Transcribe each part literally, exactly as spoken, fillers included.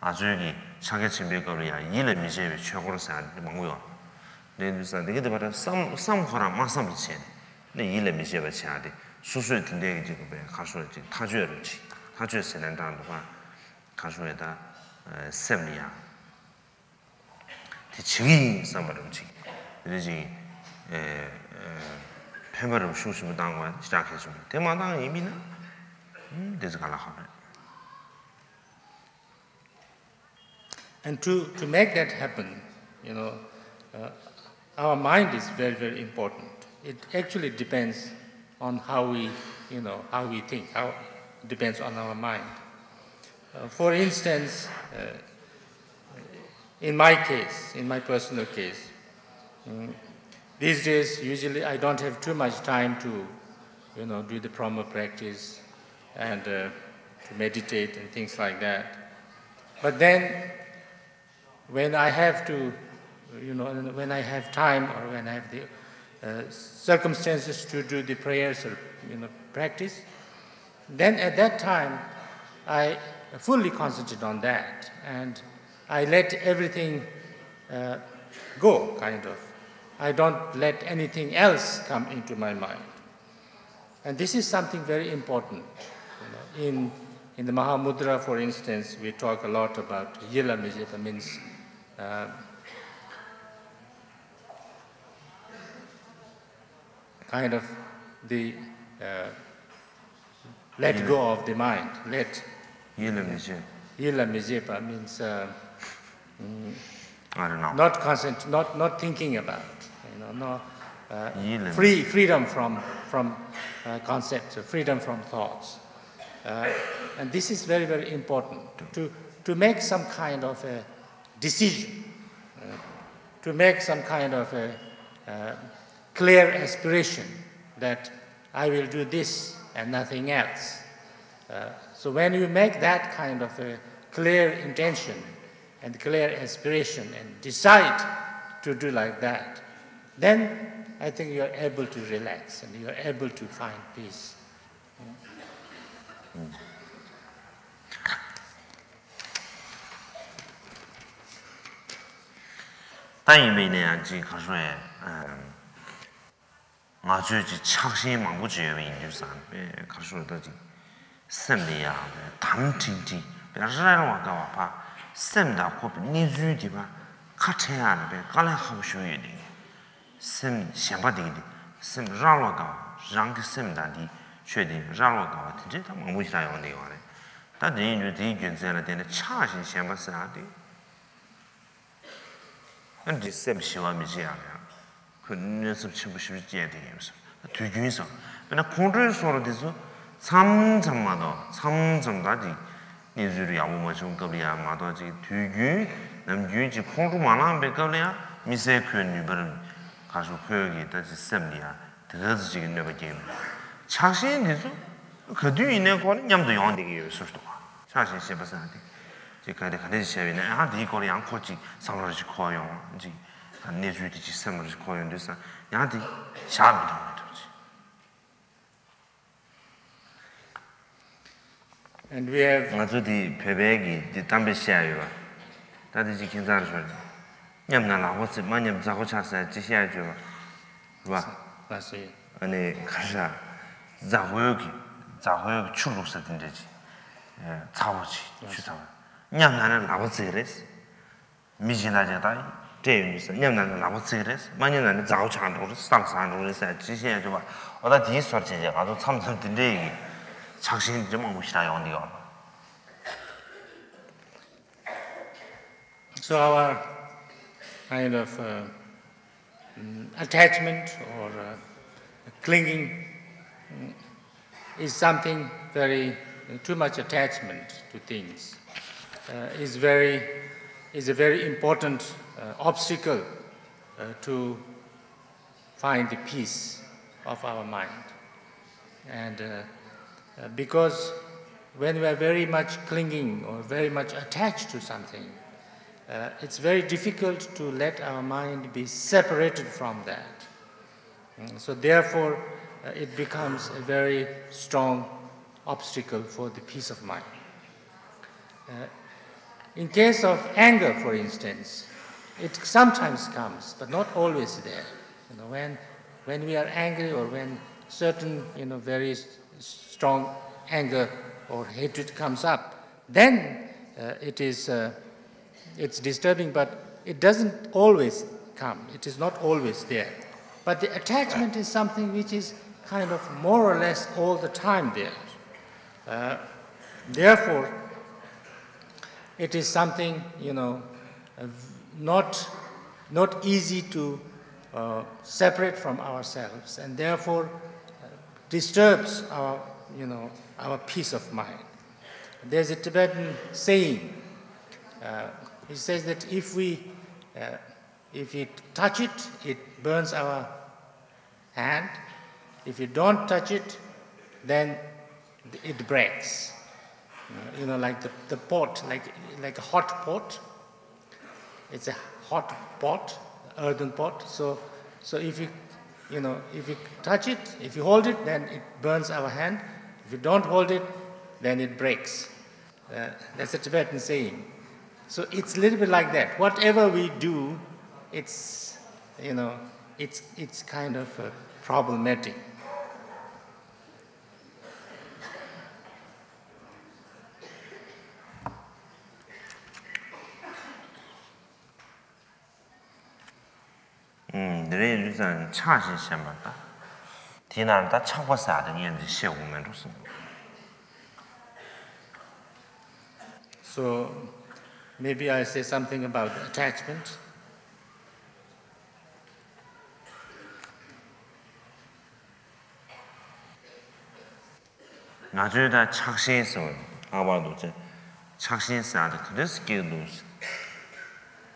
아주이 상해 침비급이야 일레미제의 최고로 산 망고요. 내일부터 되게 되면 쌈 쌈거나 마쌈이지. 내 일레미제의 차대 수술 근데 이제 그 가서지 타주에로지 타주에서는 단도가 가서에다 셈이야. 대증이 쌈으로지. 그러지 에 페버를 수술을 당한 시작해 줍니다. 대만당 이미는 음 되지 갈라하네. And to, to make that happen, you know, uh, our mind is very, very important. It actually depends on how we, you know, how we think, how it depends on our mind. Uh, for instance, uh, in my case, in my personal case, um, these days usually I don't have too much time to, you know, do the proper practice and uh, to meditate and things like that. But then, when I have to, you know, when I have time or when I have the uh, circumstances to do the prayers or, you know, practice, then at that time I fully concentrate on that and I let everything uh, go, kind of. I don't let anything else come into my mind. And this is something very important. You know, in, in the Mahamudra, for instance, we talk a lot about yila-mijita, means Uh, kind of the uh, let yila. Go of the mind. Let yila-mijita. Yila-mijita means uh, mm, I don't know. Not constant, not not thinking about. You know, no uh, free freedom from from uh, concepts, freedom from thoughts, uh, and this is very very important to to make some kind of a decision, uh, to make some kind of a uh, clear aspiration that I will do this and nothing else. Uh, so when you make that kind of a clear intention and clear aspiration and decide to do like that, then I think you are able to relax and you are able to find peace. Mm. 다이미네야 지 가서에 마주지 착시 망부지에 인류산 가서도지 셈이야 담팅팅 베라라로 와가 봐 셈다 코비 니즈디 봐 카테야 베 갈하고 쉬이니 셈 샴바디디 셈 라로가 장기 셈다디 쉐디 라로가 진짜 망부지라 온데 와네 다니 뉴디 견제라 되는 차신 샴바사디 And this same Shivamiji, couldn't some Chibushi games. Two years on. But a quarter sort of this, some some mother, some some daddy, Nizuri, Amumajo, Gabia, Madoji, two you, them huge Kondumana, Begalia, Misakun, you better Kasukurgi, that's the same year, the Gazi never came. Chasing this, could you in a calling Yam the only years of Chasing Shibasanti. 제가에 가데시아에는 아디 거리 안 코치 상로지 코요. 이제 내주지 시스템으로 코요인데서 야디 샤비도 되지. And we have 아주디 베베기 디 담베시아요. 다디지 긴자르죠. 냠나라 워스 만냠 자고차서 지시아죠. 와. 다시 아니 가자. 자고요기. 자고요 출국서 된대지. 예, 자오지. 주사. 냠나는 나버지레스 미지나제다 제임스 냠나는 나버지레스 만년에 자우찬으로 상상으로 해서 지시해줘 봐 어다 디서치제 가서 참참 들리기 작신 좀 오시라요 언니가 So our kind of uh, attachment or uh, clinging is something very too much attachment to things. Uh, is very is a very important uh, obstacle uh, to find the peace of our mind, and uh, uh, because when we are very much clinging or very much attached to something, uh, it's very difficult to let our mind be separated from that. Mm. So therefore, uh, it becomes a very strong obstacle for the peace of mind. Uh, In case of anger, for instance, it sometimes comes, but not always there. You know, when, when we are angry, or when certain, you know, very strong anger or hatred comes up, then uh, it is, uh, it's disturbing, but it doesn't always come. It is not always there. But the attachment is something which is kind of more or less all the time there. Uh, therefore, it is something, you know, not, not easy to uh, separate from ourselves, and therefore uh, disturbs our, you know, our peace of mind. There's a Tibetan saying, uh, he says that if we, uh, if we touch it, it burns our hand. If you don't touch it, then it breaks. You know, like the, the pot, like, like a hot pot. It's a hot pot, earthen pot. So, so if you, you know, if you touch it, if you hold it, then it burns our hand. If you don't hold it, then it breaks. Uh, that's a Tibetan saying. So it's a little bit like that. Whatever we do, it's, you know, it's, it's kind of uh, problematic. Mm, so maybe I say something about the attachment. 나중에다 착신했어. 아마도 제 착신했어. 아들 그래서 기도도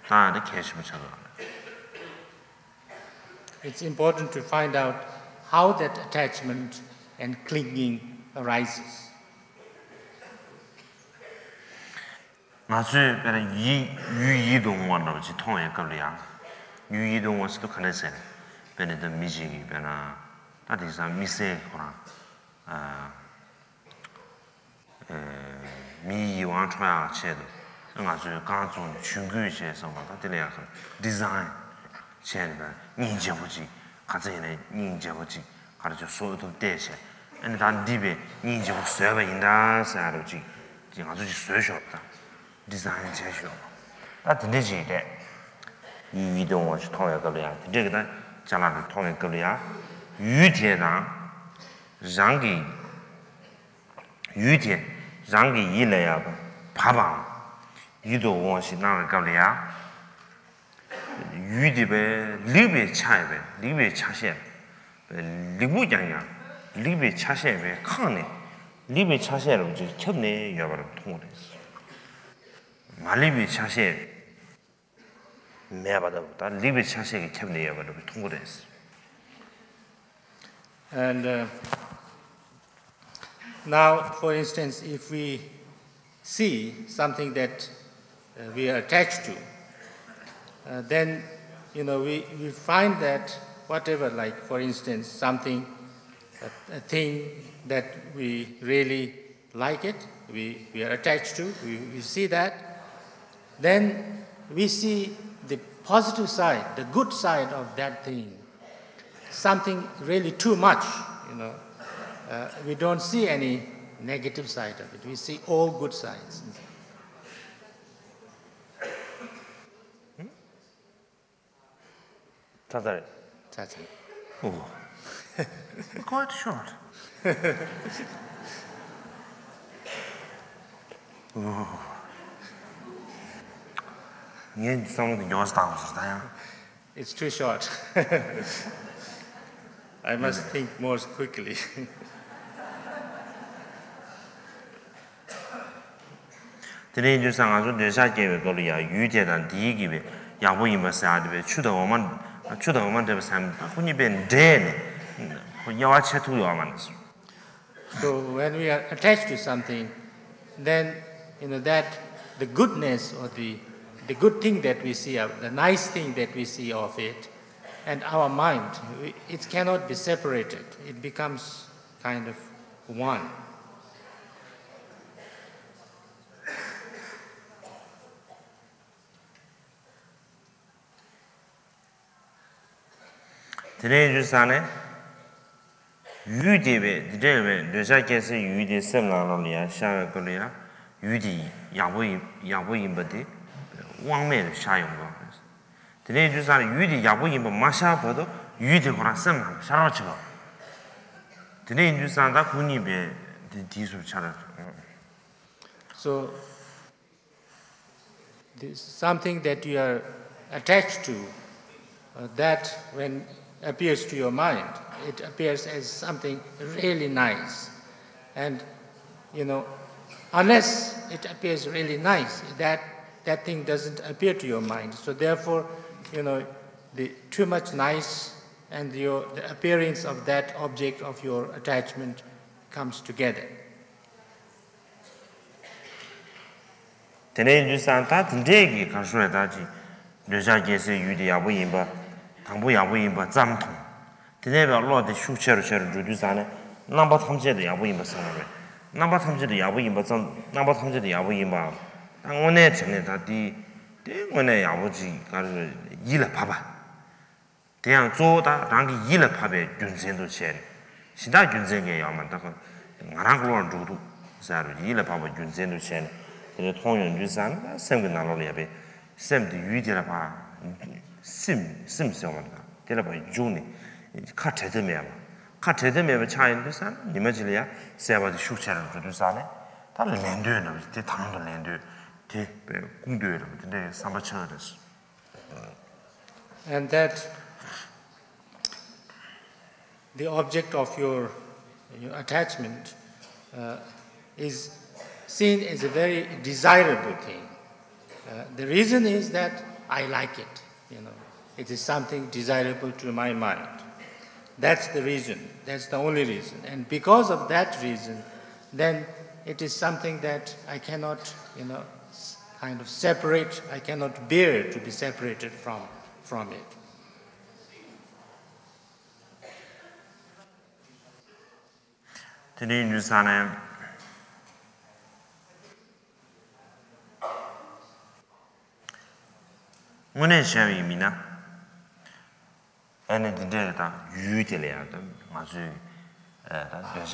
다들 계시면 찾아. It's important to find out how that attachment and clinging arises. 나중에 그냥 이 유이동원으로 통해 걸려야 유이동원에서도 가능해. 변에도 미지기 변화 다디서 미세 그런 아 미이왕 초야 제도 나중에 강종 중규제에서만 다 되는 약간 디자인 제가 인제부지 가자에 인제부지 가르쳐 소도 대세 근데 단 디베 인제부 서버 인다 사르지 지금 아주 쉬었다 디자인 제시오 나 들리지래 이 이동을 통해 걸려야 되겠다 자라를 통해 걸려야 유제랑 장기 유제 장기 일해야 봐봐 이도 원시 나를 걸려야 유디베 리베 차이베 리베 차셰 리부장야 리베 차셰베 칸네 리베 차셰로 이제 켰네 여바로 통을 했어 말리베 차셰 매바다보다 리베 차셰에 켰네 여바로 통을 했어. And uh, now, for instance, if we see something that uh, we are attached to, Uh, then, you know, we, we find that whatever, like, for instance, something, a, a thing that we really like it, we, we are attached to, we, we see that, then we see the positive side, the good side of that thing, something really too much, you know. Uh, we don't see any negative side of it, we see all good sides. Tazare. Tazare. Oh. Quite short. Oh. It's too short. I must mm. think more quickly. Today, you sang as a desire, Golia, you did, and Digi, Yahweh must add with Chuda woman. So when we are attached to something, then you know that the goodness or the the good thing that we see, the nice thing that we see of it, and our mind, it cannot be separated. It becomes kind of one. Today just an you did it, did it. I guess you did similarly, Shara Korea, you did Yahweh Yahweh, but one man shy of us. Today just an you did Yahweh, but Masha, but you did what I sent him, Sharacho. Today just an that who need the deeds of Shara. So, this something that you are attached to, uh, that when appears to your mind, it appears as something really nice. And, you know, unless it appears really nice, that, that thing doesn't appear to your mind. So therefore, you know, the too much nice and your, the appearance of that object of your attachment comes together. Today, just on that day, you can show that you just get a U D A win, but Tambuya win, but Zamton. Today, a lot of shoe chairs to do Sana, number Hamza the Awin, but Sana, number Hamza the Awin, but some number Hamza the Awin bar. And one edge and at the Demone Awaji, Yila Papa. They are so that Rangi Yila Pabe, Junzendo Chen. She died Junzenge Yamantaka, Ranglor Dudu, Saru Yila Papa, Junzendo Chen. The Tongan Jusan, same with Nalolia, same to Utilapa, Sim, Sim Selman, Telapa Juni, Catetemia, Catetemia, China, Jusan, Imagilia, say about the shoe channel to Dusane, Talandu, the Tangalandu, the Kundu, the summer childers. And that the object of your, your attachment uh, is seen as a very desirable thing. Uh, the reason is that I like it, you know. It is something desirable to my mind. That's the reason, that's the only reason. And because of that reason, then it is something that I cannot, you know, kind of separate, I cannot bear to be separated from, from it. Today, Nusana, when I shall be mina, and the data utilia, as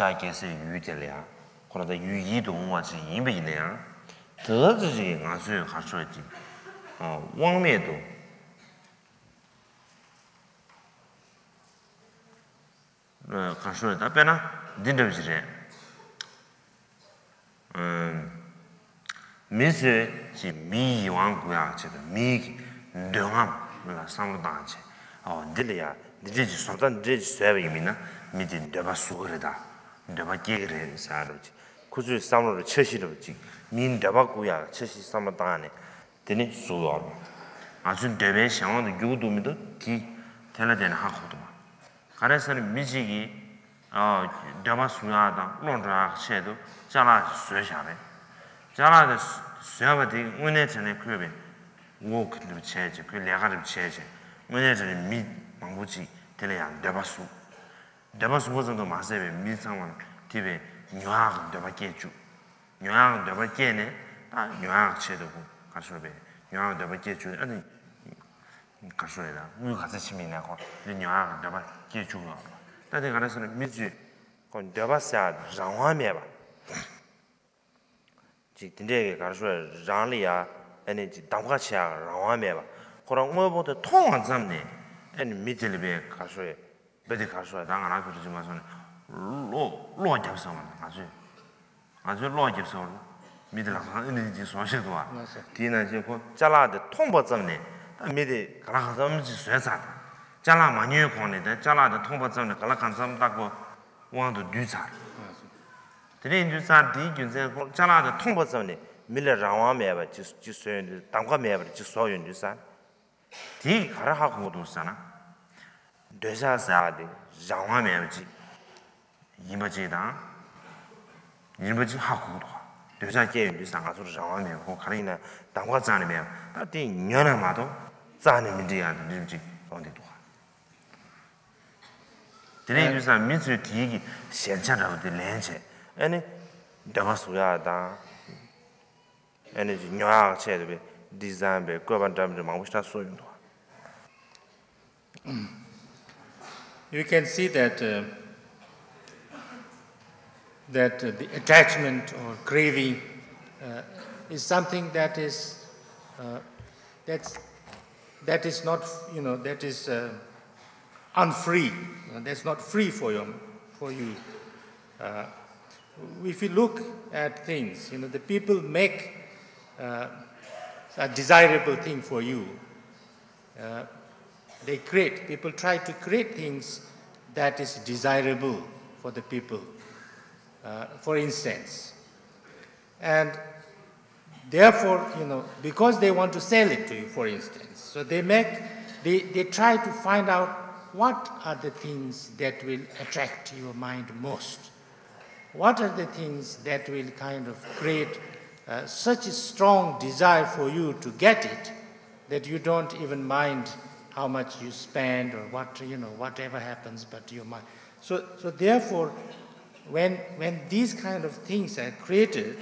I can say utilia, or the you don't watch the image there, the other thing as you have said, one meadow. The Castle Tapena didn't see it. Miss me, one guy, me. Dungam, la samu dance. Oh, Dilia, the judge sometimes did serving me, meeting Deva Surida, Deva Gigre, Sarge. Could you summon the Cheshi of Jig? Mean Devacuya, Cheshi Samadane, then it so on. As you devise on the Gudumido, tea, Teladen Hakutu. Caressan Mijigi, Deva Sunada, Londra, Shadow, Jala Sushane. Jala Servati, Winnet and Equipment. Walk to the church, Kuliaga church, when there's a meat, Manguchi, Telean, Devasu. Devasu wasn't the massive meat someone, Tibe, Nuar Devaketu. Nuar Devakene, Nuar Chedo, Cashobe, Nuar Devaketu, and Cashoeda, who has a Shiminaco, the Nuar Devaketu. That is a lesson midget, con Devasa, Zangameva. Today, Cashoe, Zanlia. And Damkacha, Rameva, Korango, the tongue on Sunday, and middle bay Casue, Betty Casua, Danganaka to Mason, Lord Jefferson, as you. As you Lord Jefferson, middle of energy social one. Tina Jala, the Tomba Sunday, the middle Kalakazam Suezat, Jala Manu Pony, the Jala, the Tomba Sunday, Kalakazam Dago, one to Duzar. The name you said, you said, Jala, the Tomba Sunday. Miller Rameva, just just Tangameva, just saw you, son. Tea, Harahakudu Sana. Desa Sadi, Zangamevji, Yimajida, Yimaji Hakudu. Desa gave this Sangasu Zangameva, who Karina, Tangazanimeva, that thing Yanamato, Zanimidia, the Limji, on the door. The name is a mystery tea, Sensor of the Lance, and Damasuada. And it's not said design by government. you can see that uh, that uh, the attachment or craving uh, is something that is uh, that's that is not you know that is uh, unfree. That's not free for you. For you, uh, if you look at things, you know the people make uh, a desirable thing for you. Uh, they create. People try to create things that is desirable for the people. Uh, for instance, and therefore, you know, because they want to sell it to you, for instance, so they make, they, they try to find out what are the things that will attract your mind most. What are the things that will kind of create uh, such a strong desire for you to get it that you don't even mind how much you spend or what, you know, whatever happens, but your mind. So, so therefore, When, when these kind of things are created,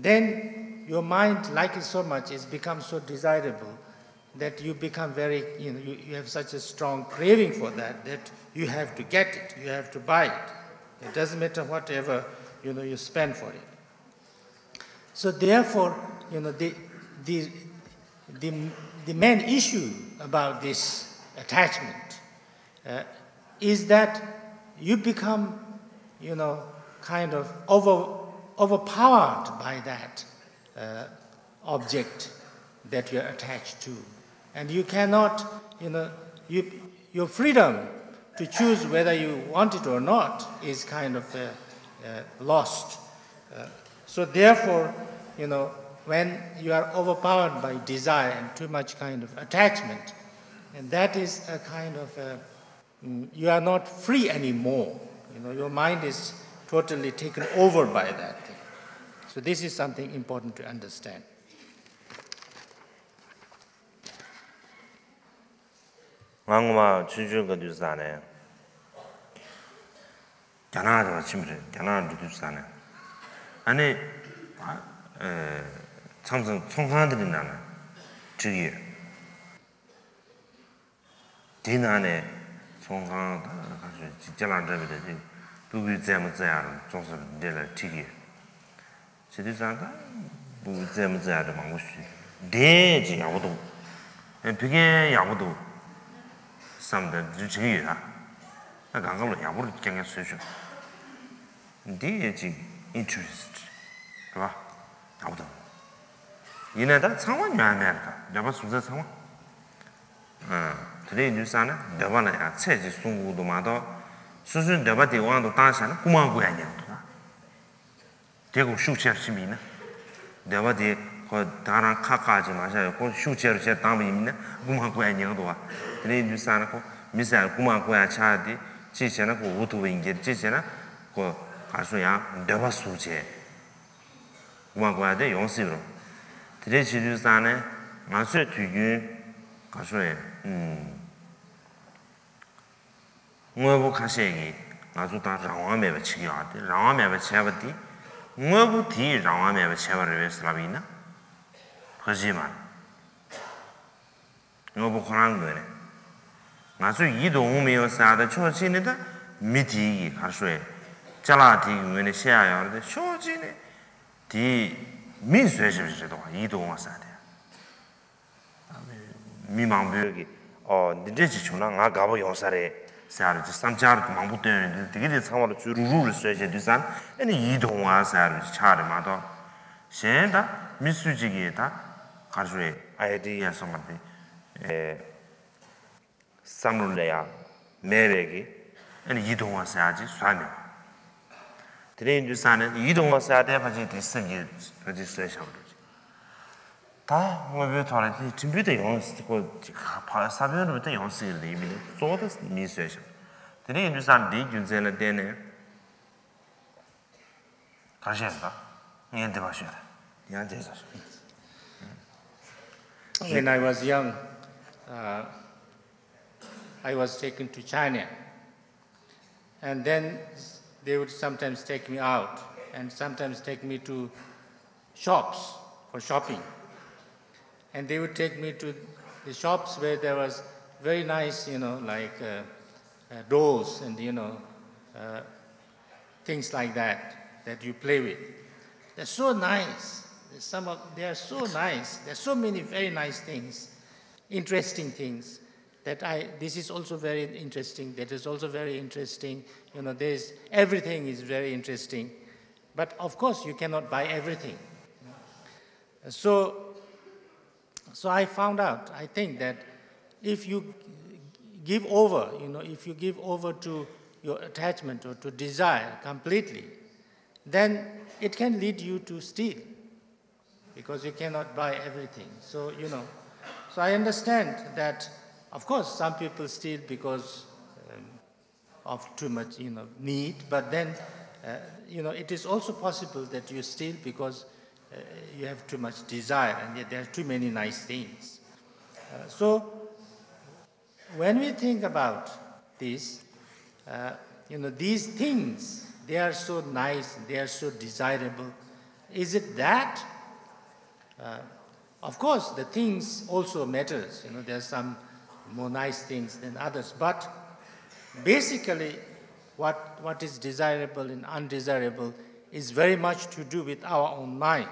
then your mind likes it so much, it's become so desirable that you become very, you know, you, you have such a strong craving for that, that you have to get it, you have to buy it. It doesn't matter whatever, you know, you spend for it. So therefore, you know, the, the, the, the main issue about this attachment uh, is that you become you know, kind of over, overpowered by that uh, object that you're attached to. And you cannot, you know, you, your freedom to choose whether you want it or not is kind of uh, uh, lost. Uh, so therefore, you know, when you are overpowered by desire and too much kind of attachment, and that is a kind of, uh, you are not free anymore. You know, your mind is totally taken over by that thing. So this is something important to understand. Langma chuju gadu sane. Dana dana chimre, dana dudu sane. Ani samsung songhaadri nana chugi. Dina ne songhaad jalan jalan Buku zaman zaman, contoh dalam tiga. Jadi sana buku zaman zaman mangusih. Dia je yang bodoh. Begini yang bodoh. Sambil jadi ya. Nah, kangen lah yang bodoh jangan susah. Dia je interest, apa? Yang bodoh. Ini dah sama ni mana? Jawab susah sama. Ah, jadi di sana jawapan ya, saya je sungguh tu mada. 수순 대바디 왕도 다시는 고마고 아니었다. 대고 슈체르시미나 대바디 그 다른 카카지 마셔요. 그 슈체르세 담이미나 고마고 아니었다. 근데 뉴스하고 미사일 고마고 아차디 지체나 그 우토윙게 지체나 그 가수야 대바 수제 고마고 아데 용시로 드레 지류산에 마수 뒤규 가수에 음 Ngobu kasegi, ngazu ta rawa meba chigyaati, rawa meba chebati, ngobu ti rawa meba chebarwe slabina, kajiman. Ngobu khurangune, ngazu yido umiyo saada chochi ne da mitigi kaswe, chalati gune shea yarde chochi ne ti minswe shibishido yido uma saade. Mimangbuyogi, o nirechi chuna nga gabo yonsare. 사르지 삼자르 망부터는 되게 상황을 주루루를 써야지 되산 아니 이동화 사르지 차르마도 셴다 미수지기에다 가르에 아이디야 상관데 에 삼룰레야 매베기 아니 이동화 사지 사네 드레인주산은 이동화 사대 같이 됐으니 같이 써셔 다 뭐에 돌아지 준비도 연습고 사변부터 연습을 이미 저도 미스해서 근데 인도산 디균제는 되네 다시 한다 얘한테 마셔라 얘한테 해서 When I was young, uh, I was taken to China and then they would sometimes take me out and sometimes take me to shops for shopping. And they would take me to the shops where there was very nice, you know, like uh, uh, doors and, you know, uh, things like that that you play with. They're so nice. There's some of, they are so nice. There's so many very nice things, interesting things that I, this is also very interesting, that is also very interesting. You know, there's, everything is very interesting. But of course you cannot buy everything. So, so I found out, I think that if you give over, you know, if you give over to your attachment or to desire completely, then it can lead you to steal, because you cannot buy everything. So, you know, so I understand that, of course, some people steal because um, of too much, you know, need, but then, uh, you know, it is also possible that you steal because uh, you have too much desire, and yet there are too many nice things. Uh, so, when we think about this, uh, you know, these things, they are so nice, they are so desirable. Is it that? Uh, of course, the things also matters. You know, there are some more nice things than others. But basically, what, what is desirable and undesirable is very much to do with our own mind.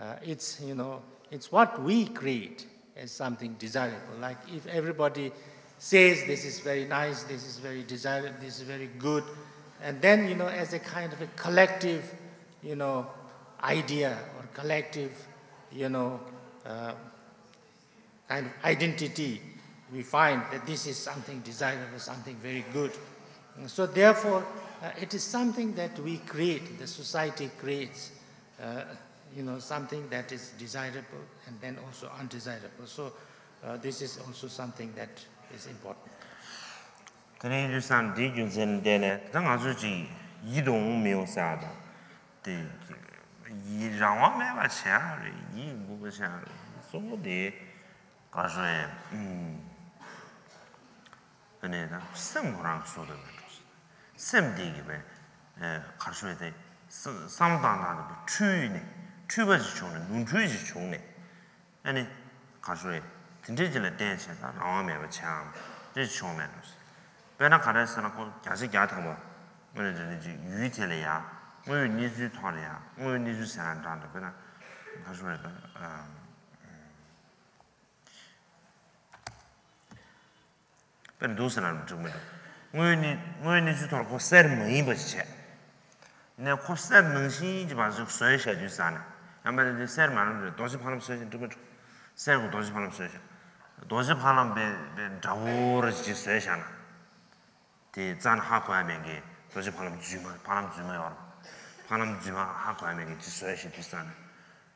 Uh, it's, you know, it's what we create as something desirable. Like if everybody says this is very nice, this is very desirable, this is very good, and then, you know, as a kind of a collective, you know, idea or collective, you know, uh, kind of identity, we find that this is something desirable, something very good. And so therefore, uh, it is something that we create, the society creates, uh, you know, something that is desirable and then also undesirable. So uh, this is also something that is important. Yi rangwa mewa shari, yi buba shari, so de kashwe, ane da, sem kurang soda betos, sem digi be, kashwe de, samdana de be, chui ne, chuba ji chung ne, nun chui ji chung ne, ane kashwe, tinti jila den she da rangwa mewa cham, ji chung me nos. Bena kare sana ko gyasi gyatama, ane jane ji yu tele ya, Muyo nizu tolya, muyo nizu sananda, bena kashwe da. Ben dosana mtumwe. Muyo ni muyo nizu tol koser mui bache. Ne koser nungshi jibazu soye shaju sana. Amade de ser manam de dosi palam soye mtumwe. Ser ko dosi palam soye. Dosi palam be be dawor ji soye shana. Te zan ha ko amenge dosi palam juma palam juma yar. Panam jima hakuamegi jisoeshi dusan,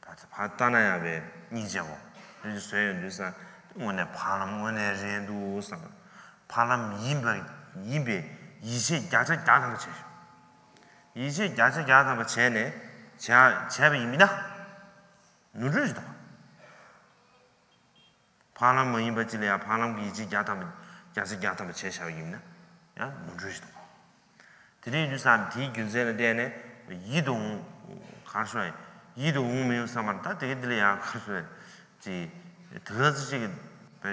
pata patana yabe nijago, jisoeshi dusan. One panam one rendu usan, panam yimbe yimbe yisi yaja yaja bache, yisi yaja yaja bache ne, 제가 제가 이미나 누르지도. panam yimbe 지레야 panam yisi yaja 야자 야자 bache 샤 이미나, 야 누르지도. 드리 주산 디 균세는 되네. 이동 가수에 이동 매우사만 다 되들이야 가수에 지 들어지게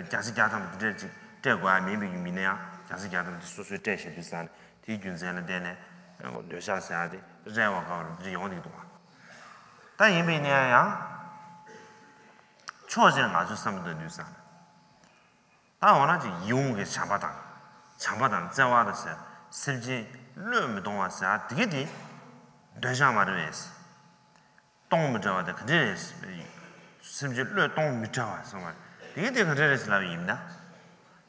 자식 야담 들지 때과 매미기 미네야 자식 야담 소소에 대시 비싼 뒤균세는 되네 어 뇌사사데 자와가 지용이 동안 다 이미네야 초진 아주 삼도 뉴사 다 원하지 이용게 잡아다 잡아다 자와다서 심지 르미 동안사 되게 되자마르에스 동무자와다 그들에스 심지어 르 동무자와 정말 되게 그들에스라 임나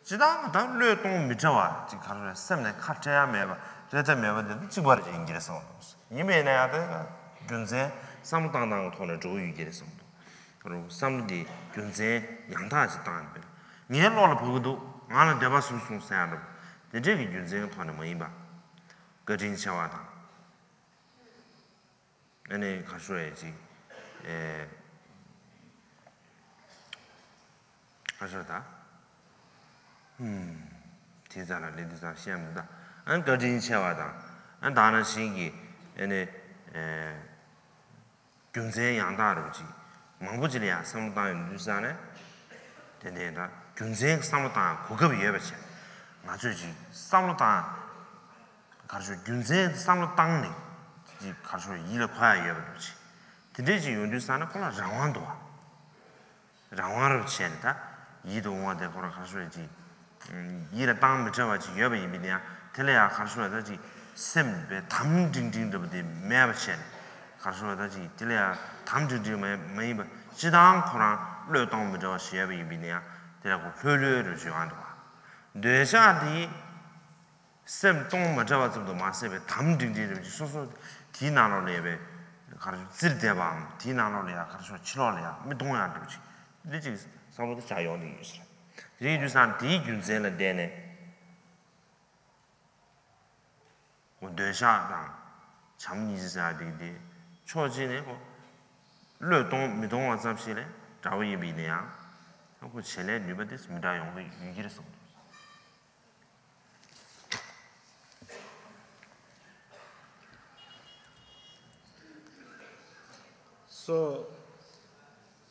지당 당르 동무자와 지 가르라 셈네 카트야 메바 제자 메바데 지바르 인기에서 이메나야데 군제 삼당당 돈을 주고 유기에서 그리고 삼디 군제 양다지 땅에 니엘로를 보고도 나는 대바 숨숨세야도 대제기 군제는 돈을 뭐 이봐 거진 샤와다 ane 가셔야지 에 가셔다 음 제자라 레디자 시합니다 안 거진 샤와다 안 다른 신기 ane 에 군세 양다르지 망부질이야 삼당 유산에 되네다 군세 삼당 고급 예배체 나중에 싸우는 땅 가르쳐 균제 싸우는 땅이 지 가르쳐 일을 봐야 예쁘지. 근데지 연주사는 그나 장완도와 장완을 치는다. 이도 온데 그나 가르쳐지 일을 땅을 잡아지 예쁘 이미냐. 텔레야 가르쳐야지 셈베 담딩딩더데 매버션 가르쳐야지 텔레야 담딩딩에 매버 지당 그나 르동 잡아지 예쁘 이미냐. 대라고 효율을 주한다. 뇌자디 쌤 똥만 잡아서도 마세베 담딩디를 소소 디나노레베 가르쳐 질대방 디나노레야 가르쳐 치러래야 미동야 되지 되지 서로도 자연이 있어 리주산 디균젤에 되네 뭐 뇌자랑 잠니자디디 초진에 뭐 르동 미동아 잡시래 자위비네야 하고 쟤네 리버데스 미다용도 유기했어 So,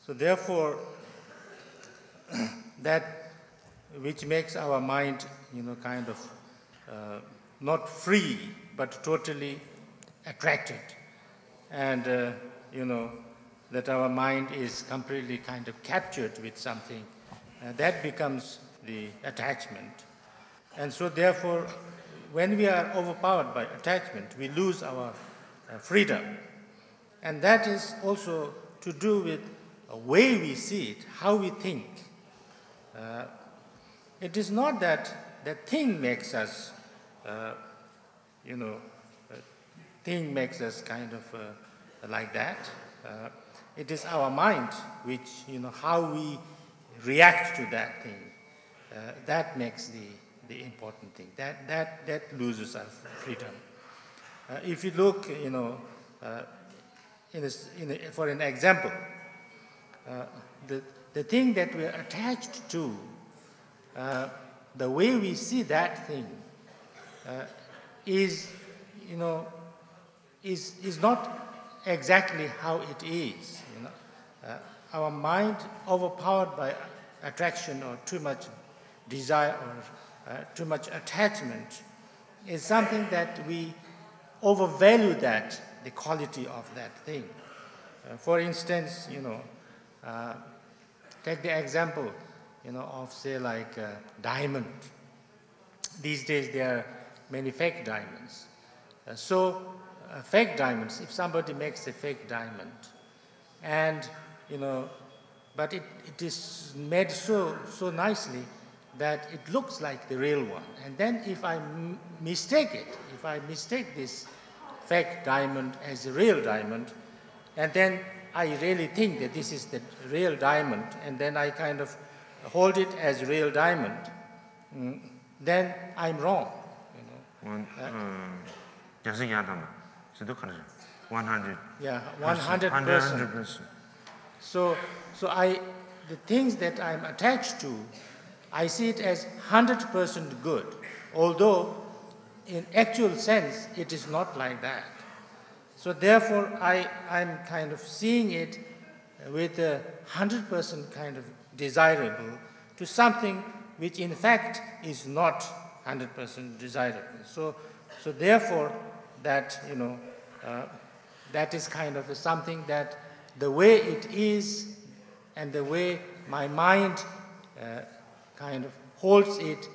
so therefore, that which makes our mind, you know, kind of uh, not free, but totally attracted. And, uh, you know, that our mind is completely kind of captured with something. Uh, that becomes the attachment. And so therefore, when we are overpowered by attachment, we lose our uh, freedom. And that is also to do with the way we see it, how we think. Uh, it is not that the thing makes us, uh, you know, uh, thing makes us kind of uh, like that. Uh, it is our mind which, you know, how we react to that thing. Uh, that makes the, the important thing. That, that, that loses our freedom. Uh, if you look, you know, uh, In a, in a, for an example, uh, the, the thing that we are attached to, uh, the way we see that thing uh, is, you know, is, is not exactly how it is. You know? Uh, our mind overpowered by attraction or too much desire or uh, too much attachment is something that we overvalue that the quality of that thing. Uh, for instance, you know, uh, take the example, you know, of say like uh, diamond. These days there are many fake diamonds. Uh, so uh, fake diamonds, if somebody makes a fake diamond and, you know, but it, it is made so, so nicely that it looks like the real one. And then if I m mistake it, if I mistake this fake diamond as a real diamond, and then I really think that this is the real diamond, and then I kind of hold it as real diamond, mm, then I'm wrong. You know? One, uh, one hundred. Yeah, one hundred percent. So, so I, the things that I'm attached to, I see it as one hundred percent good, although in actual sense, it is not like that. So therefore, I, I'm kind of seeing it with a hundred percent kind of desirable to something which in fact is not hundred percent desirable. So, so therefore, that, you know, uh, that is kind of something that the way it is and the way my mind uh, kind of holds it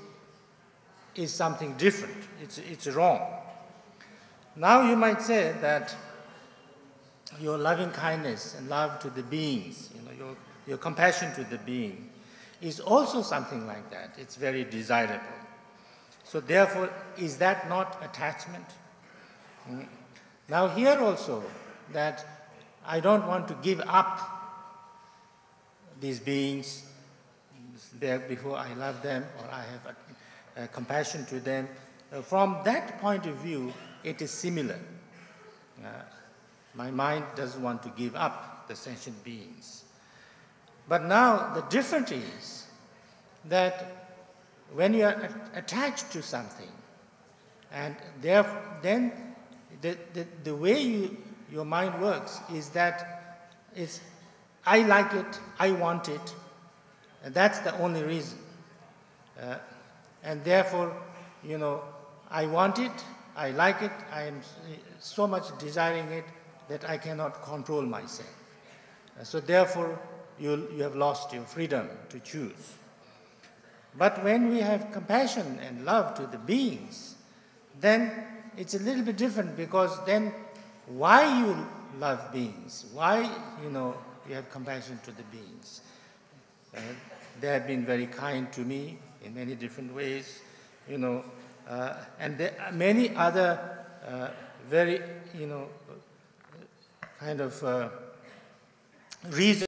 is something different. It's, it's wrong. Now you might say that your loving kindness and love to the beings, you know, your, your compassion to the being is also something like that. It's very desirable. So therefore, is that not attachment? Mm. Now here also that I don't want to give up these beings there before I love them or I have Uh, compassion to them. Uh, from that point of view, it is similar. Uh, my mind doesn't want to give up the sentient beings. But now the difference is that when you are attached to something, and therefore, then the, the, the way you, your mind works is that it's, I like it, I want it, and that's the only reason. Uh, And therefore, you know, I want it, I like it, I am so much desiring it that I cannot control myself. So therefore, you, you have lost your freedom to choose. But when we have compassion and love to the beings, then it's a little bit different, because then why you love beings, why, you know, you have compassion to the beings. Uh, they have been very kind to me in many different ways, you know, uh, and there are many other uh, very, you know, kind of uh, reasons